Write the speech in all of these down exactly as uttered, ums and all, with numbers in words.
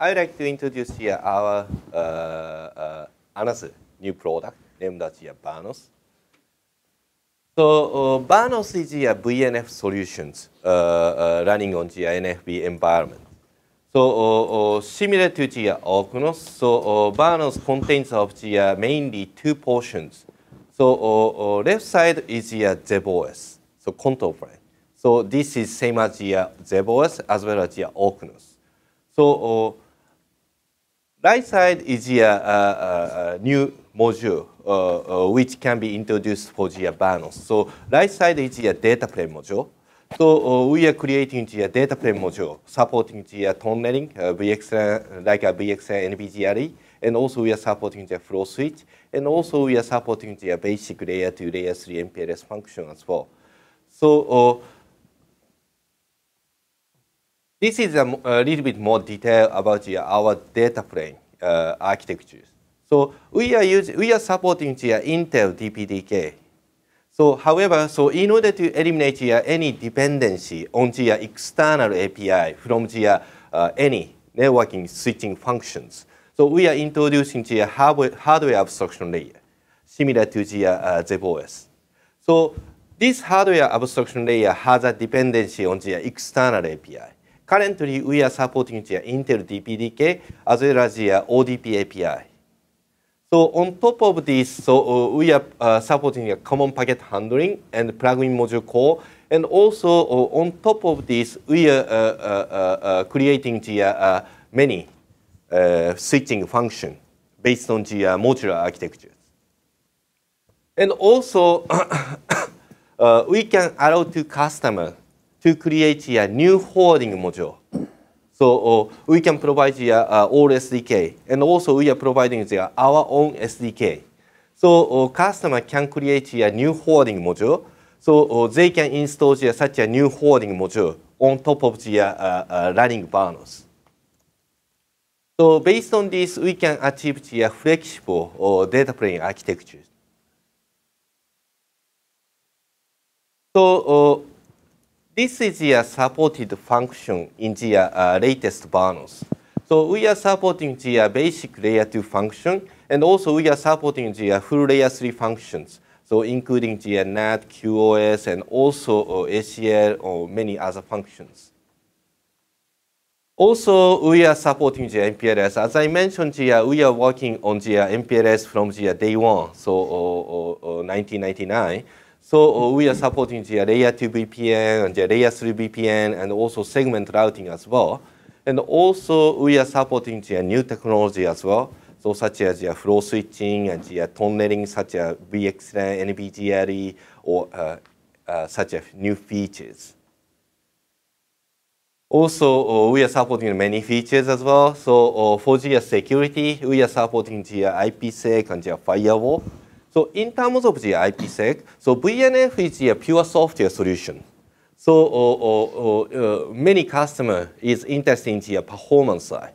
I would like to introduce here our uh, uh, another new product named as here VirNOS. So uh, VirNOS is a V N F solutions uh, uh, running on the N F V environment. So uh, uh, similar to the Orknos, so uh, VirNOS contains of the uh, mainly two portions. So uh, uh, left side is the uh, ZebOS, so control plane. So this is same as the uh, ZebOS as well as the Orknos. So uh, right side is the uh, uh, uh, new module uh, uh, which can be introduced for the VirNOS. So right side is the data plane module. So uh, we are creating the data plane module supporting the uh, tunneling, uh, V X L A N, like a V X L A N N V G R E, and also we are supporting the flow switch, and also we are supporting the basic layer two, layer three M P L S function as well. So uh, this is a, a little bit more detail about the, our data plane uh, architectures. So we are using, we are supporting the Intel D P D K. So however, so in order to eliminate uh, any dependency on the uh, external A P I from the uh, uh, any networking switching functions, so we are introducing the hardware, hardware abstraction layer, similar to the uh, ZebOS. So this hardware abstraction layer has a dependency on the external A P I. Currently, we are supporting the Intel D P D K as well as the uh, O D P A P I. So on top of this, so uh, we are uh, supporting a common packet handling and plugin module core, and also uh, on top of this, we are uh, uh, uh, creating the uh, many uh, switching function based on the uh, modular architecture. And also, uh, we can allow to customer to create a new forwarding module. So uh, we can provide the uh, old S D K, and also we are providing the, our own S D K. So uh, customer can create a new forwarding module. So uh, they can install the, such a new forwarding module on top of the uh, uh, running VirNOS. So based on this, we can achieve the flexible uh, data plane architecture. So. Uh, This is the uh, supported function in the uh, latest VirNOS. So we are supporting the uh, basic layer two function, and also we are supporting the uh, full layer three functions. So including the uh, N A T, Q O S, and also uh, A C L, or many other functions. Also, we are supporting the M P L S. As I mentioned, the, uh, we are working on the uh, M P L S from the uh, day one, so uh, uh, nineteen ninety-nine. So uh, we are supporting the layer two V P N, and the layer three V P N, and also segment routing as well. And also we are supporting the new technology as well, so such as the flow switching and the tunneling, such as V X LAN, N V G R E, or uh, uh, such as new features. Also, uh, we are supporting many features as well. So uh, for the security, we are supporting the IPsec and the firewall. So in terms of the IPsec, so V N F is a pure software solution. So uh, uh, uh, many customer is interested in the performance side.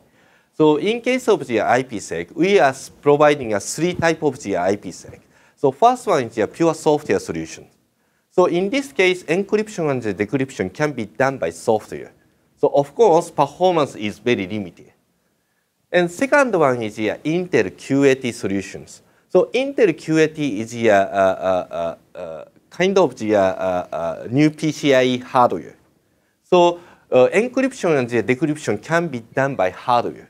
So in case of the IPsec, we are providing a three type of the IPsec. So first one is a pure software solution. So in this case, encryption and decryption can be done by software. So of course, performance is very limited. And second one is the Intel Q A T solutions. So Intel Q A T is a uh, uh, uh, uh, kind of the uh, uh, new P C I hardware. So uh, encryption and the decryption can be done by hardware.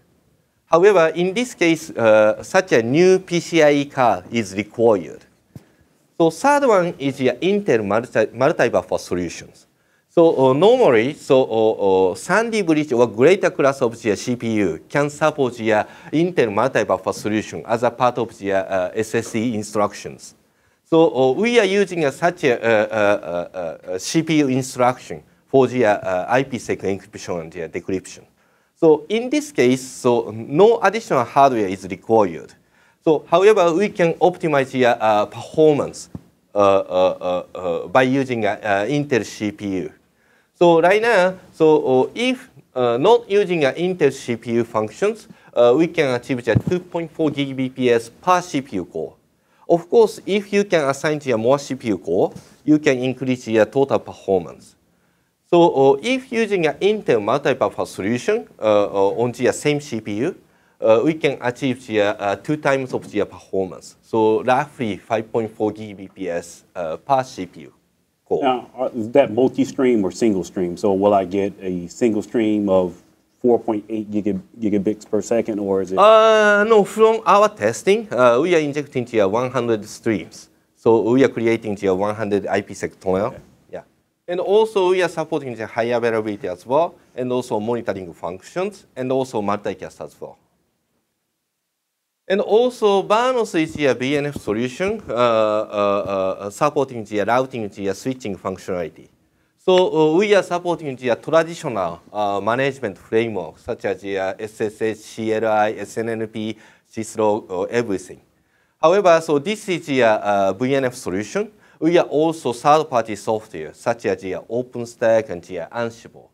However, in this case, uh, such a new P C I card is required. So third one is the Intel multi-buffer solutions. So uh, normally, so uh, uh, Sandy Bridge or greater class of the C P U can support the uh, Intel multi-buffer solution as a part of the uh, S S E instructions. So uh, we are using uh, such a uh, uh, uh, uh, C P U instruction for the uh, IPsec encryption and the decryption. So in this case, so no additional hardware is required. So however, we can optimize the uh, performance uh, uh, uh, uh, by using uh, uh, Intel C P U. So right now, so uh, if uh, not using an uh, Intel C P U functions, uh, we can achieve the two point four G B P S per C P U core. Of course, if you can assign the more C P U core, you can increase your total performance. So uh, if using an Intel multi-buffer solution uh, on the same C P U, uh, we can achieve the uh, two times of the performance. So roughly five point four G B P S uh, per C P U core. Now, is that multi-stream or single stream? So will I get a single stream of four point eight gigabits per second, or is it? Uh, no, from our testing, uh, we are injecting the one hundred streams. So we are creating the one hundred IPsec tunnel. Okay. And also, we are supporting the high availability as well, and also monitoring functions, and also multicast as well. And also, VirNOS is a V N F solution uh, uh, uh, supporting the routing the switching functionality. So uh, we are supporting the traditional uh, management framework, such as the uh, S S H, C L I, S N N P, syslog, uh, everything. However, so this is the uh, V N F solution. We are also third-party software, such as the OpenStack and the Ansible.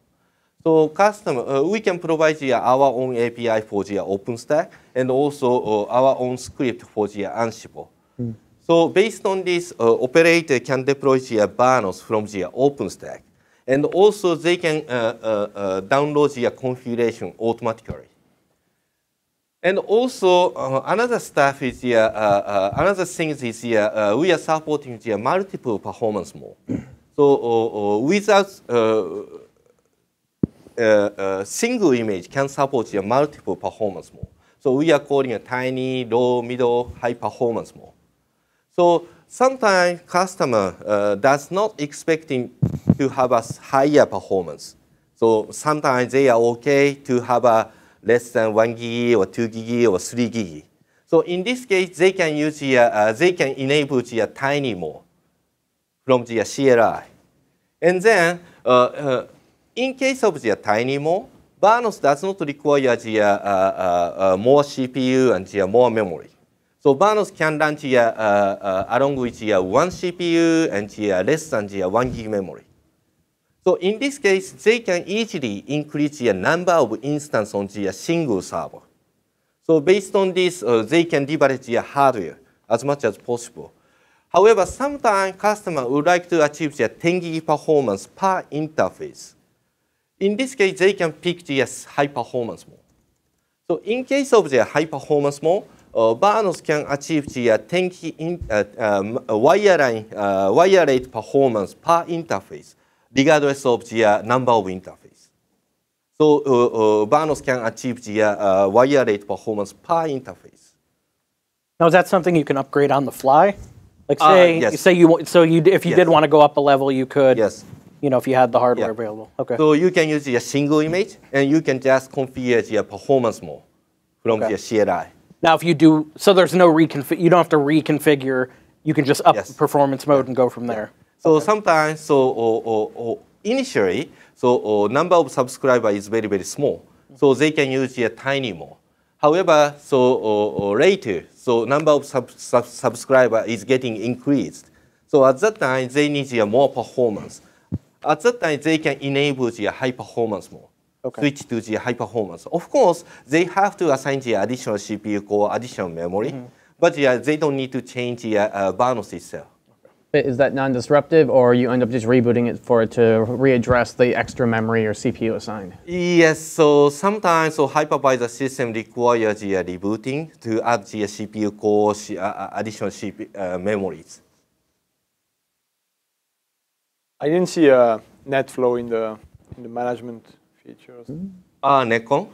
So custom, uh, we can provide the, our own A P I for the OpenStack and also uh, our own script for the Ansible. Mm. So based on this, uh, operator can deploy the VirNOS from the OpenStack. And also they can uh, uh, uh, download the configuration automatically. And also uh, another stuff is the, uh, uh, another thing is the, uh, we are supporting the multiple performance mode. So uh, uh, without uh, uh, uh, single image can support the multiple performance mode. So we are calling a tiny, low, middle, high performance mode. So sometimes customer uh, does not expecting to have a higher performance. So sometimes they are okay to have a less than one gig or two gig or three gig. So in this case, they can use the, uh, they can enable the tiny mode from the C L I. And then, uh, uh, in case of the tiny mode, VirNOS does not require the, uh, uh, uh, more C P U and the more memory. So VirNOS can run the, uh, uh, along with the one C P U and the less than the one gig memory. So in this case, they can easily increase the number of instances on the single server. So based on this, uh, they can leverage the hardware as much as possible. However, sometimes customers would like to achieve the ten gig performance per interface. In this case, they can pick the high performance mode. So in case of the high performance mode, uh, VirNOS can achieve the ten gig uh, um, wireline, uh, wire rate performance per interface, regardless of the uh, number of interfaces. So uh, uh, VirNOS can achieve the uh, wire rate performance per interface. Now, is that something you can upgrade on the fly? Like say, uh, yes. say you so you if you yes. did want to go up a level, you could. Yes. You know, if you had the hardware yeah. available. Okay. So you can use a single image, and you can just configure the performance mode from okay. the C L I. Now, if you do, so there's no reconfig. You don't have to reconfigure. You can just up yes. performance mode yeah. and go from there. Yeah. So sometimes, so or, or, or initially, so or number of subscribers is very, very small. So they can use a tiny mode. However, so or, or later, so number of sub, sub, subscribers is getting increased. So at that time, they need a more performance. At that time, they can enable the high performance mode, okay. switch to the high performance. Of course, they have to assign the additional C P U core, additional memory, mm-hmm. but yeah, they don't need to change the uh, VirNOS itself. Is that non-disruptive, or you end up just rebooting it for it to readdress the extra memory or C P U assigned? Yes, so sometimes so hypervisor system requires the uh, rebooting to add the C P U core, uh, additional C P U, uh, memories. I didn't see a NetFlow in the in the management features. Mm-hmm. Uh, NetCon?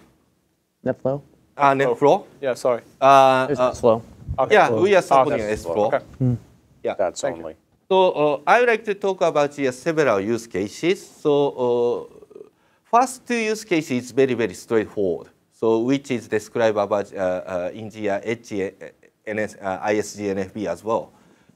NetFlow? Uh, NetFlow? Yeah, sorry. Uh, There's uh, NetFlow. Okay. Yeah, we are supporting oh, NetFlow. Okay. Mm. Yeah, that's Thank only. You. So uh, I would like to talk about uh, several use cases. So uh, first two use cases is very, very straightforward. So which is described about uh, uh, in the uh, I S D N F B as well.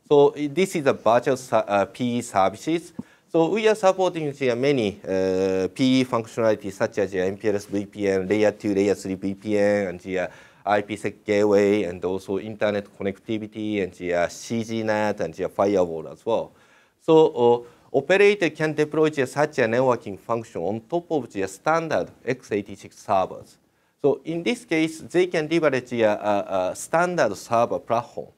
So uh, this is a virtual uh, P E services. So we are supporting uh, many uh, P E functionalities such as uh, M P L S V P N, layer two, layer three V P N, and the uh, IPsec gateway, and also internet connectivity, and the uh, C G NAT, and the firewall as well. So uh, operator can deploy the, such a networking function on top of the standard x eighty-six servers. So in this case, they can leverage the uh, uh, standard server platform.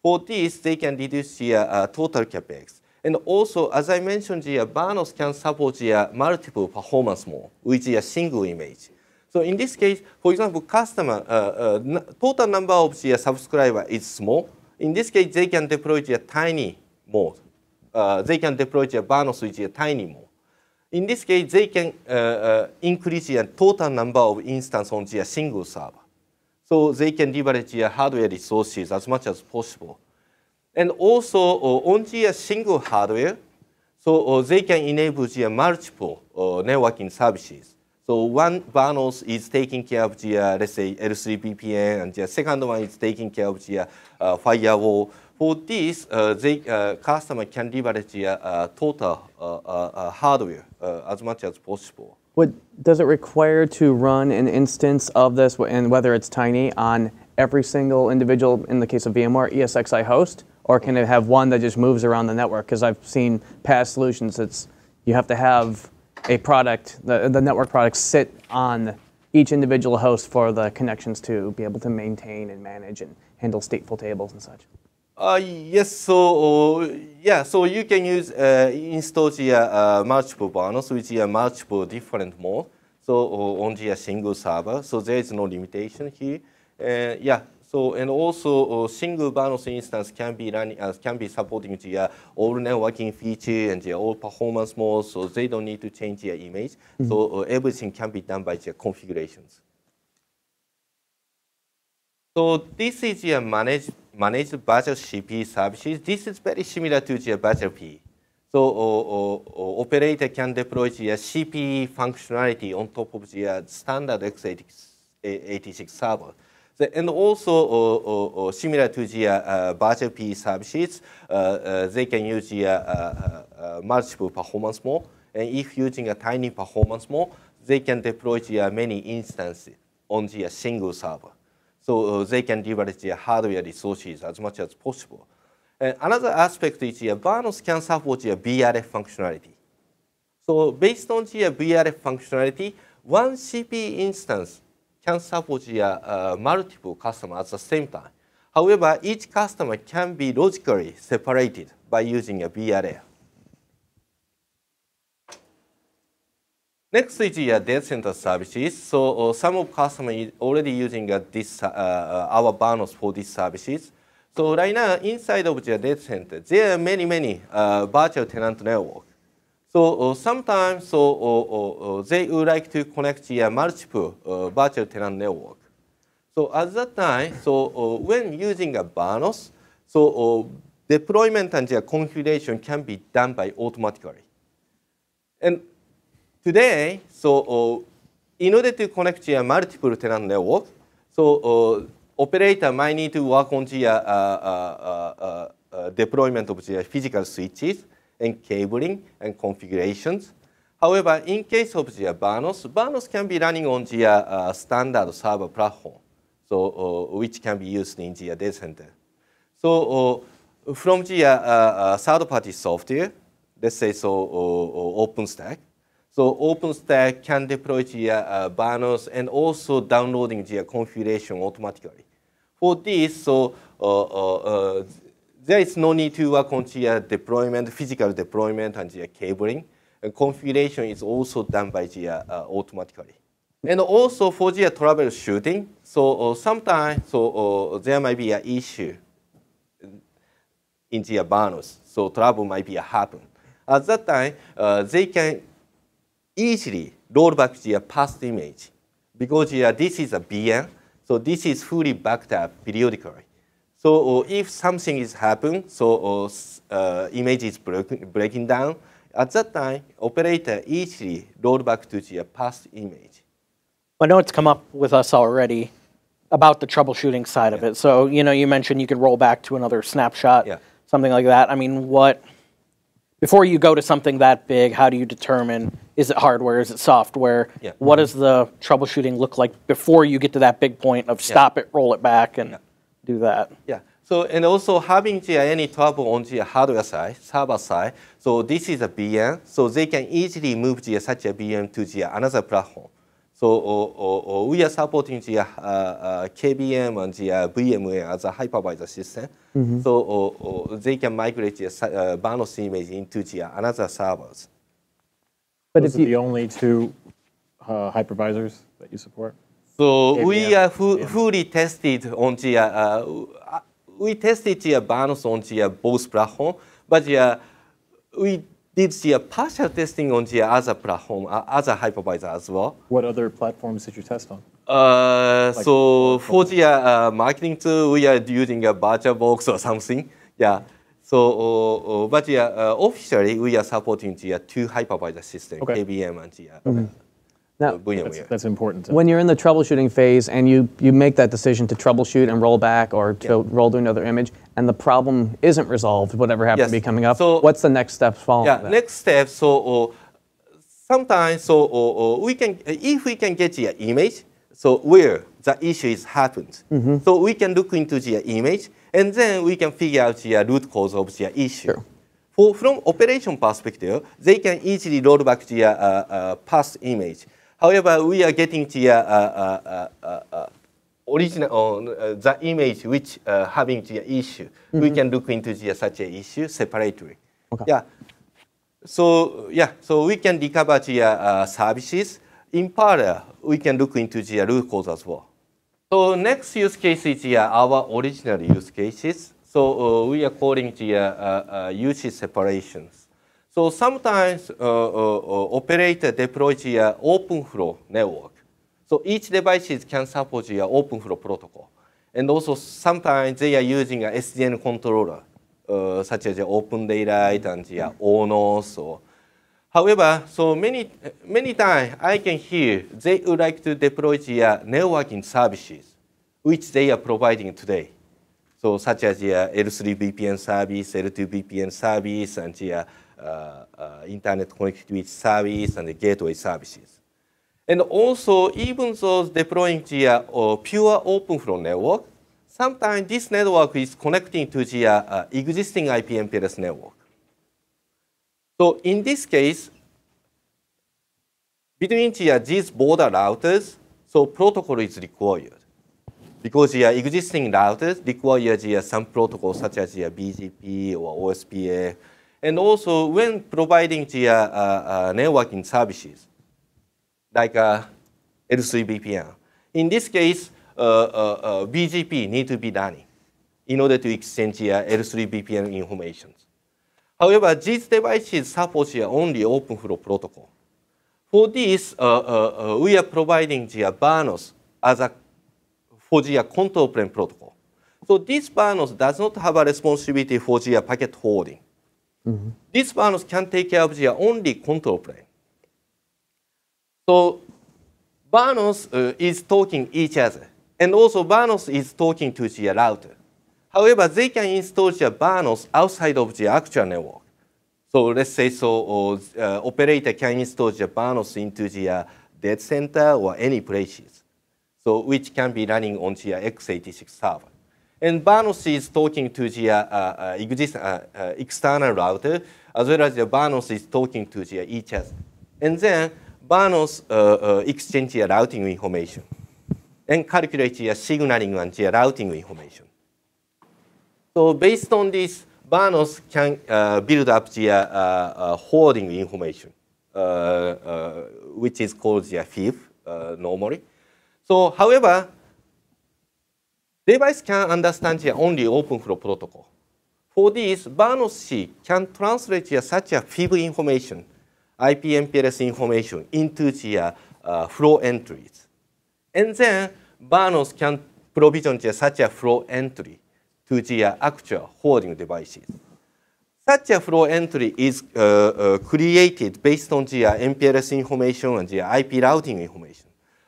For this, they can reduce the uh, total capex, And also, as I mentioned here, VirNOS can support here multiple performance mode with a single image. So in this case, for example, customer uh, uh, total number of the subscriber is small. In this case, they can deploy the tiny mode. Uh, they can deploy the VirNOS with a tiny mode. In this case, they can uh, uh, increase the total number of instances on the single server. So they can leverage the hardware resources as much as possible. And also uh, on the single hardware, so uh, they can enable the multiple uh, networking services. So one VirNOS is taking care of the, uh, let's say, L three V P N, and the second one is taking care of the uh, firewall. For this, uh, the uh, customer can leverage the uh, total uh, uh, hardware uh, as much as possible. What, does it require to run an instance of this, and whether it's tiny, on every single individual, in the case of VMware, E S X i host? Or can it have one that just moves around the network? Because I've seen past solutions, it's, you have to have a product, the, the network products sit on each individual host for the connections to be able to maintain and manage and handle stateful tables and such. Uh, yes, so uh, yeah, so you can use uh, install the uh, multiple VirNOS with the multiple different mode. So uh, on the single server, so there is no limitation here. Uh, yeah. So and also uh, single VirNOS instance can be running, uh, can be supporting the uh, all networking feature and the all performance modes. So they don't need to change their image. Mm-hmm. So uh, everything can be done by the configurations. So this is the managed managed virtual C P services. This is very similar to the virtual P. So uh, uh, operator can deploy the C P functionality on top of the uh, standard x eighty-six server. The, and also, uh, uh, uh, similar to the uh, virtual P services, uh, uh, they can use the uh, uh, uh, multiple performance mode. And if using a tiny performance mode, they can deploy the uh, many instances on the uh, single server. So uh, they can leverage the hardware resources as much as possible. And another aspect is the uh, VirNOS can support the V R F functionality. So based on the uh, V R F functionality, one C P instance can support the, uh, multiple customers at the same time. However, each customer can be logically separated by using a V R F. Next is the uh, data center services. So uh, some of customers is already using uh, this, uh, uh, our VirNOS for these services. So right now, inside of the data center, there are many, many uh, virtual tenant networks. So uh, sometimes so, uh, uh, they would like to connect the uh, multiple uh, virtual tenant network. So at that time, so uh, when using a VirNOS, so uh, deployment and the configuration can be done by automatically. And today, so uh, in order to connect the uh, multiple tenant network, so uh, operator might need to work on the uh, uh, uh, uh, deployment of the physical switches and cabling and configurations. However, in case of the VirNOS, VirNOS can be running on the uh, standard server platform, so uh, which can be used in the data center. So uh, from the uh, uh, third-party software, let's say so uh, OpenStack. So OpenStack can deploy the uh, VirNOS and also downloading the configuration automatically. For this, so uh, uh, uh, there is no need to work on the uh, deployment, physical deployment, and the uh, cabling. And configuration is also done by the uh, uh, automatically. And also for the uh, troubleshooting, so uh, sometimes so uh, there might be an issue in the uh, VirNOS, so trouble might be uh, happen. At that time, uh, they can easily roll back the uh, past image because uh, this is a V M, so this is fully backed up periodically. So uh, if something is happening, so uh, uh, image is break, breaking down, at that time, operator easily rolled back to the past image. I know it's come up with us already about the troubleshooting side yeah. of it. So, you know, you mentioned you could roll back to another snapshot, yeah. something like that. I mean, what, before you go to something that big, how do you determine, is it hardware, is it software? Yeah. What does the troubleshooting look like before you get to that big point of stop yeah. it, roll it back, and... Yeah. do that. Yeah. So, and also having the, any trouble on the hardware side, server side, so this is a V M, so they can easily move the, such a V M to the another platform. So uh, uh, we are supporting the uh, uh, K V M and the uh, VMware as a hypervisor system. Mm-hmm. So uh, uh, they can migrate the uh, VirNOS image into the uh, another servers. But those if you, are the only two uh, hypervisors that you support? So K V M, we are fu yeah. fully tested on the, uh, uh, we tested the VirNOS on the uh, both platform, but uh, we did the uh, partial testing on the other platform, uh, other hypervisor as well. What other platforms did you test on? Uh, like so for the uh, marketing tool, we are using a VirtualBox or something. Yeah. So, uh, uh, but yeah, uh, officially we are supporting the uh, two hypervisor systems, okay. K V M and the uh, mm-hmm. Now, that's, that's important. When you're in the troubleshooting phase and you, you make that decision to troubleshoot and roll back or to yeah. roll to another image and the problem isn't resolved, whatever happens yes. to be coming up, so, what's the next step following yeah, that? Next step, so uh, sometimes so, uh, uh, we can, if we can get the image, so where the issue is happened, mm-hmm. so we can look into the image and then we can figure out the root cause of the issue. Sure. For, from operation perspective, they can easily roll back the uh, uh, past image. However, we are getting the, uh, uh, uh, uh, original, uh, the image which uh, having the issue. Mm-hmm. We can look into the, such an issue separately. Okay. Yeah. So, yeah, so we can recover the uh, services. In parallel, we can look into the root cause as well. So next use case is uh, our original use cases. So uh, we are calling the uh, uh, usage separations. So sometimes uh, uh, uh, operator deploys the uh, OpenFlow network. So each device can support the uh, OpenFlow protocol. And also sometimes they are using an S D N controller, uh, such as the Open Daylight and the uh, ONOS. Or. However, so many, many times I can hear they would like to deploy the uh, networking services, which they are providing today. So such as the uh, L three V P N service, L two V P N service, and the uh, Uh, uh, internet connectivity service and the gateway services. And also, even though deploying the uh, uh, pure OpenFlow network, sometimes this network is connecting to the uh, uh, existing I P M P L S network. So in this case, between the, uh, these border routers, so protocol is required. Because the uh, existing routers require the, uh, some protocols such as the uh, B G P or O S P F. And also, when providing the uh, uh, networking services, like uh, L three V P N, in this case, uh, uh, uh, B G P need to be running in order to exchange the uh, L three V P N information. However, these devices support the only OpenFlow protocol. For this, uh, uh, uh, we are providing the uh, VirNOS as a for the uh, control plane protocol. So this VirNOS does not have a responsibility for the uh, packet holding. Mm-hmm. This VirNOS can take care of the only control plane. So VirNOS uh, is talking each other. And also VirNOS is talking to the router. However, they can install the VirNOS outside of the actual network. So let's say so uh, operator can install the VirNOS into the uh, data center or any places. So which can be running on the x eighty-six server. And VirNOS is talking to the uh, uh, exist, uh, uh, external router, as well as the VirNOS is talking to the each other. And then VirNOS uh, uh, exchange the routing information and calculate the signaling and the routing information. So based on this, VirNOS can uh, build up the uh, uh, holding information, uh, uh, which is called the fib uh, normally. So however, device can understand the only OpenFlow protocol. For this, VirNOS can translate the, such a fib information, I P M P L S information into the uh, uh, flow entries. And then VirNOS can provision the, such a flow entry to the uh, actual holding devices. Such a flow entry is uh, uh, created based on the uh, M P L S information and the I P routing information.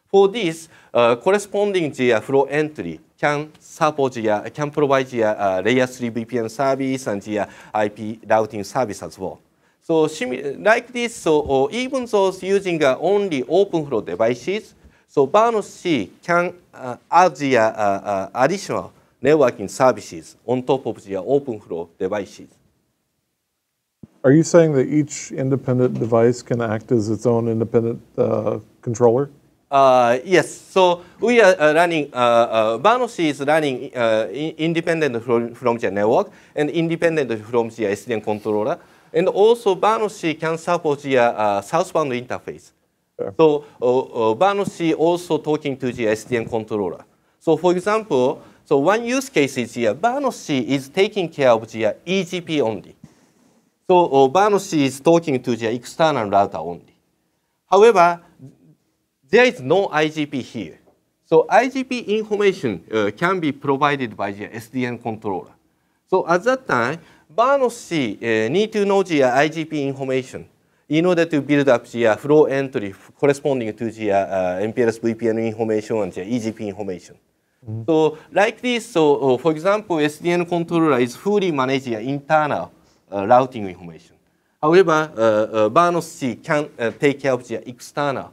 For this, uh, corresponding the uh, flow entry can support the, uh, can provide the uh, layer three V P N service and the uh, I P routing service as well. So like this, so or even those using uh, only OpenFlow devices, so VirNOS can uh, add the uh, uh, additional networking services on top of the OpenFlow devices. Are you saying that each independent device can act as its own independent uh, controller? Uh, yes, so we are uh, running, uh, uh, VirNOS is running uh, independent from, from the network and independent from the S D N controller. And also VirNOS can support the uh, southbound interface. Sure. So uh, uh, VirNOS also talking to the S D N controller. So for example, so one use case is here, VirNOS is taking care of the E G P only. So uh, VirNOS is talking to the external router only. However, there is no I G P here. So I G P information uh, can be provided by the S D N controller. So at that time, VirNOS uh, need to know the I G P information in order to build up the uh, flow entry corresponding to the uh, M P L S V P N information and the E G P information. Mm-hmm. So like this, so uh, for example, S D N controller is fully managing the internal uh, routing information. However, uh, uh, VirNOS can uh, take care of the external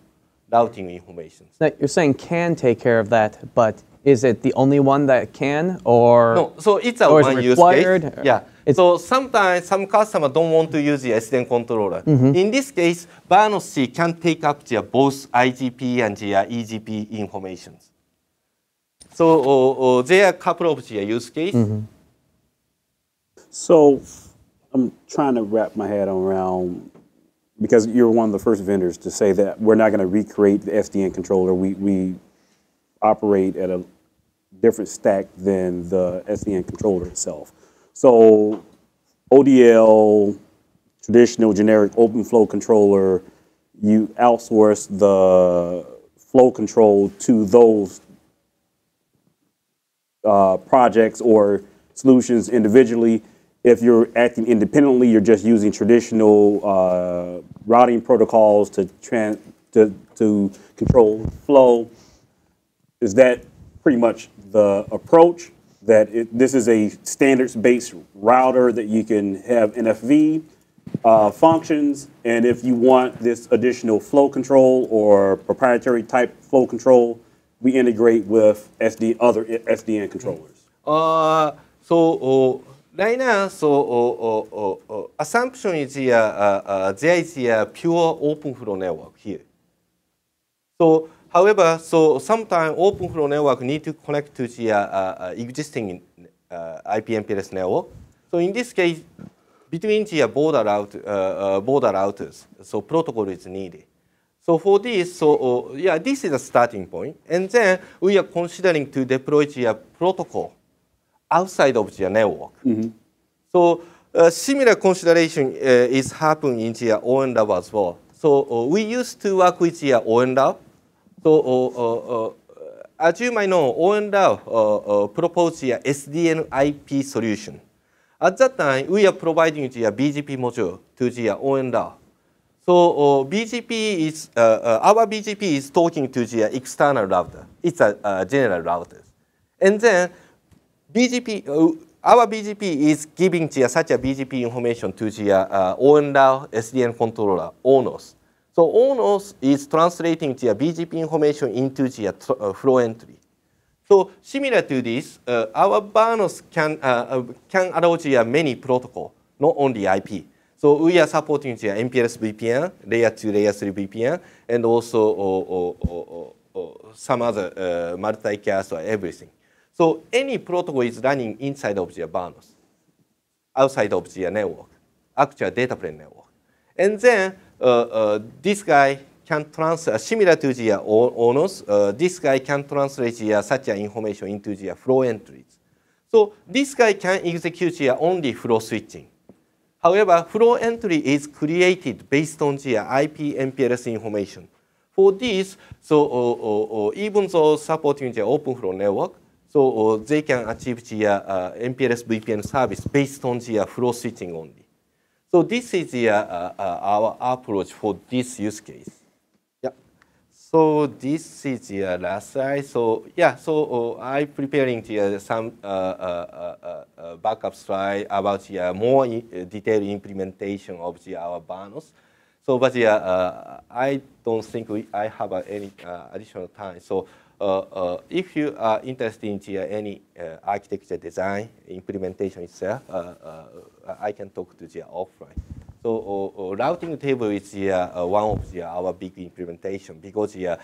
routing information. Now, you're saying can take care of that, but is it the only one that can, or no? So it's a one use case. Yeah. It's so sometimes some customers don't want to use the S D N controller. Mm-hmm. In this case, VirNOS can take up the both I G P and the E G P information. So uh, uh, there are a couple of the use case. Mm-hmm. So I'm trying to wrap my head around, because you're one of the first vendors to say that we're not going to recreate the S D N controller. We, we operate at a different stack than the S D N controller itself. So O D L, traditional generic OpenFlow controller, you outsource the flow control to those uh, projects or solutions individually. If you're acting independently, you're just using traditional uh, routing protocols to, trans to, to control flow. Is that pretty much the approach? That it, this is a standards-based router that you can have N F V uh, functions, and if you want this additional flow control or proprietary type flow control, we integrate with S D, other S D N controllers. Uh, so. Uh Right now, so uh, uh, uh, uh, assumption is uh, uh, there is a pure OpenFlow network here. So, however, so sometimes OpenFlow network need to connect to the uh, uh, existing uh, I P M P L S network. So, in this case, between the border route, uh, uh, border routers, so protocol is needed. So for this, so uh, yeah, this is a starting point, and then we are considering to deploy the protocol outside of the network. Mm-hmm. So uh, similar consideration uh, is happening in the O N Lab as well. So uh, we used to work with the O N Lab. So uh, uh, uh, as you might know, O N Lab uh, uh, proposed the S D N I P solution. At that time, we are providing the B G P module to the O N Lab. So uh, B G P is, uh, uh, our B G P is talking to the external router. It's a uh, general router. And then B G P, uh, our B G P is giving the, such a B G P information to the uh, O N L S D N controller, O N O S. So O N O S is translating the B G P information into the uh, flow entry. So similar to this, uh, our VirNOS can, uh, can allow the many protocol, not only I P. So we are supporting the M P L S V P N, layer two, layer three V P N, and also oh, oh, oh, oh, some other uh, multicast or everything. So any protocol is running inside of the VirNOS, outside of the network, actual data plane network. And then uh, uh, this guy can transfer, similar to the O N O S, uh, this guy can translate the, uh, such uh, information into the flow entries. So this guy can execute the only flow switching. However, flow entry is created based on the I P M P L S information. For this, so uh, uh, uh, even though supporting the OpenFlow network, so uh, they can achieve the uh, uh, M P L S V P N service based on the uh, flow switching only. So this is uh, uh, uh, our approach for this use case. Yeah. So this is the uh, last slide. So yeah. So uh, I'm preparing the, uh, some uh, uh, uh, uh, backup slide about the uh, more in, uh, detailed implementation of the our VirNOS. So but yeah, uh, I don't think we, I have uh, any uh, additional time. So. Uh, uh, if you are interested in uh, any uh, architecture design, implementation itself, uh, uh, I can talk to the offline. So uh, uh, routing table is uh, uh, one of the, our big implementation because uh,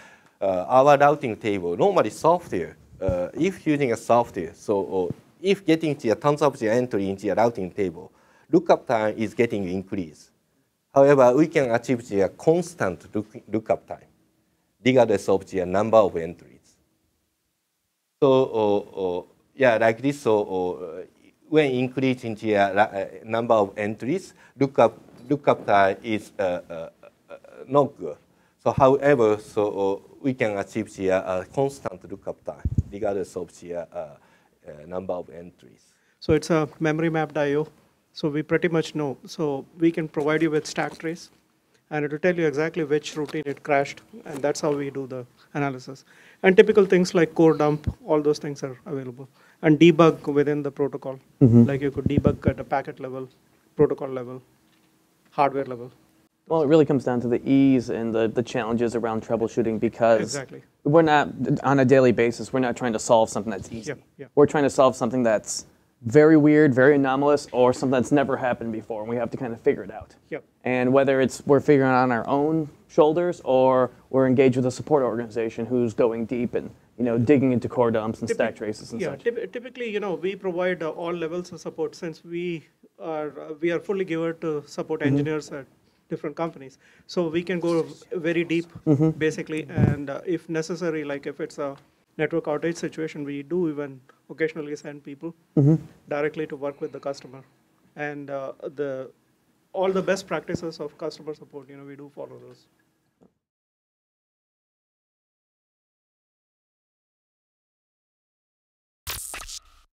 uh, our routing table, normally software, uh, if using a software, so uh, if getting the tons of the entry in the routing table, lookup time is getting increased. However, we can achieve the constant look, lookup time, regardless of the number of entries. So, uh, uh, yeah, like this, so uh, when increasing the uh, number of entries, lookup, lookup time is uh, uh, uh, not good. So, however, so uh, we can achieve the uh, constant lookup time, regardless of the uh, uh, number of entries. So, it's a memory mapped I O. So we pretty much know. So we can provide you with stack trace, and it will tell you exactly which routine it crashed, and that's how we do the analysis. And typical things like core dump, all those things are available. And debug within the protocol. Mm-hmm. Like you could debug at a packet level, protocol level, hardware level. Well, it really comes down to the ease and the, the challenges around troubleshooting, because exactly. we're not, on a daily basis, we're not trying to solve something that's easy. Yeah, yeah. We're trying to solve something that's very weird, very anomalous, or something that's never happened before, and we have to kind of figure it out. Yep. And whether it's we're figuring it out on our own shoulders, or we're engaged with a support organization who's going deep and you know digging into core dumps and Typi stack traces and yeah, such. Yeah, typically you know we provide uh, all levels of support, since we are uh, we are fully geared to support mm-hmm. engineers at different companies. So we can go very deep, mm-hmm. basically, and uh, if necessary, like if it's a network outage situation, we do even occasionally send people mm-hmm. directly to work with the customer, and uh, the all the best practices of customer support, you know, we do follow those.